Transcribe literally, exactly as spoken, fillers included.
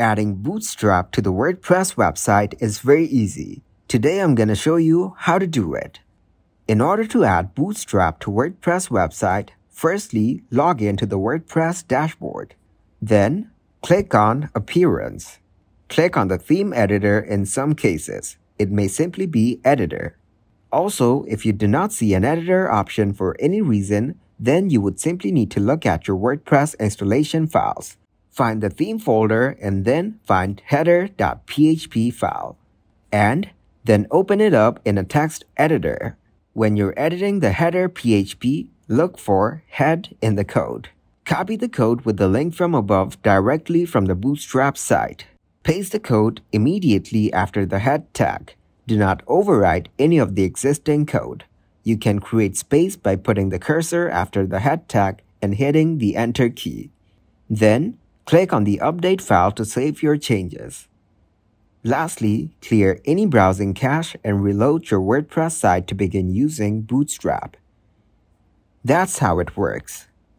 Adding Bootstrap to the WordPress website is very easy. Today I'm going to show you how to do it. In order to add Bootstrap to WordPress website, firstly, log in to the WordPress dashboard. Then, click on Appearance. Click on the theme editor in some cases. It may simply be Editor. Also, if you do not see an editor option for any reason, then you would simply need to look at your WordPress installation files. Find the theme folder and then find header.php file. And then open it up in a text editor. When you're editing the header.php, look for head in the code. Copy the code with the link from above directly from the Bootstrap site. Paste the code immediately after the head tag. Do not overwrite any of the existing code. You can create space by putting the cursor after the head tag and hitting the Enter key. Then, click on the update file to save your changes. Lastly, clear any browsing cache and reload your WordPress site to begin using Bootstrap. That's how it works.